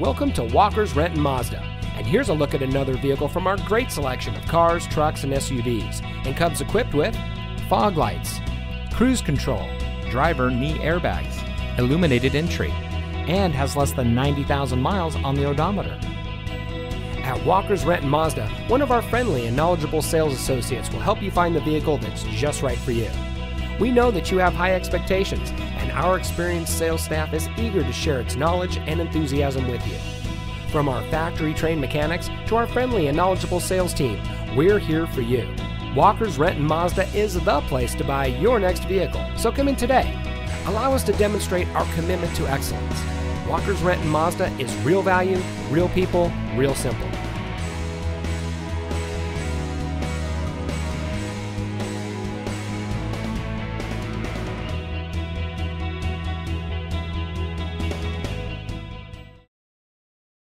Welcome to Walker's Renton Mazda, and here's a look at another vehicle from our great selection of cars, trucks, and SUVs, and comes equipped with fog lights, cruise control, driver knee airbags, illuminated entry, and has less than 90,000 miles on the odometer. At Walker's Renton Mazda, one of our friendly and knowledgeable sales associates will help you find the vehicle that's just right for you. We know that you have high expectations, and our experienced sales staff is eager to share its knowledge and enthusiasm with you. From our factory-trained mechanics to our friendly and knowledgeable sales team, we're here for you. Walker's Renton Mazda is the place to buy your next vehicle, so come in today. Allow us to demonstrate our commitment to excellence. Walker's Renton Mazda is real value, real people, real simple.